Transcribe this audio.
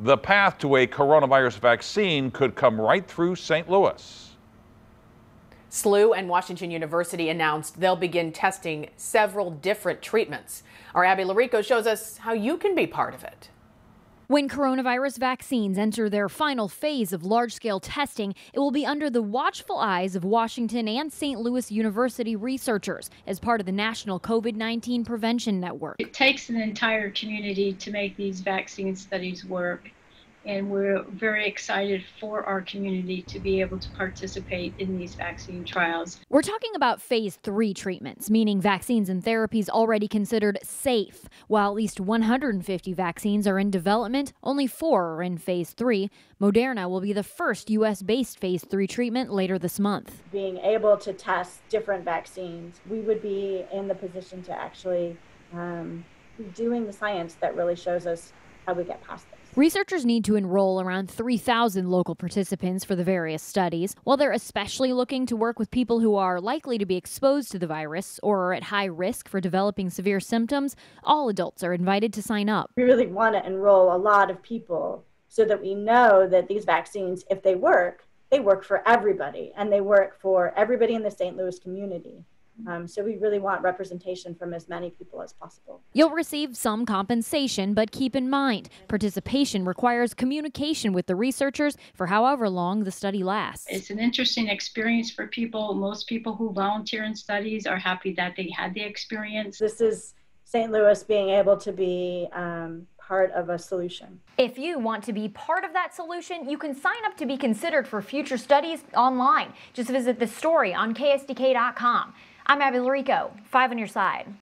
the path to a coronavirus vaccine could come right through St. Louis. SLU and Washington University announced they'll begin testing several different treatments. Our Abby Larico shows us how you can be part of it. When coronavirus vaccines enter their final phase of large-scale testing, it will be under the watchful eyes of Washington and St. Louis University researchers as part of the National COVID-19 Prevention Network. It takes an entire community to make these vaccine studies work, and we're very excited for our community to be able to participate in these vaccine trials. We're talking about phase 3 treatments, meaning vaccines and therapies already considered safe. While at least 150 vaccines are in development, only 4 are in phase 3. Moderna will be the first U.S.-based phase 3 treatment later this month. Being able to test different vaccines, we would be in the position to actually be doing the science that really shows us how we get past this. Researchers need to enroll around 3,000 local participants for the various studies, while they're especially looking to work with people who are likely to be exposed to the virus or are at high risk for developing severe symptoms. All adults are invited to sign up. We really want to enroll a lot of people so that we know that these vaccines, if they work for everybody, and they work for everybody in the St. Louis community. So we really want representation from as many people as possible. You'll receive some compensation, but keep in mind, participation requires communication with the researchers for however long the study lasts. It's an interesting experience for people. Most people who volunteer in studies are happy that they had the experience. This is St. Louis being able to be part of a solution. If you want to be part of that solution, you can sign up to be considered for future studies online. Just visit the story on KSDK.com. I'm Abby Larico, 5 on your side.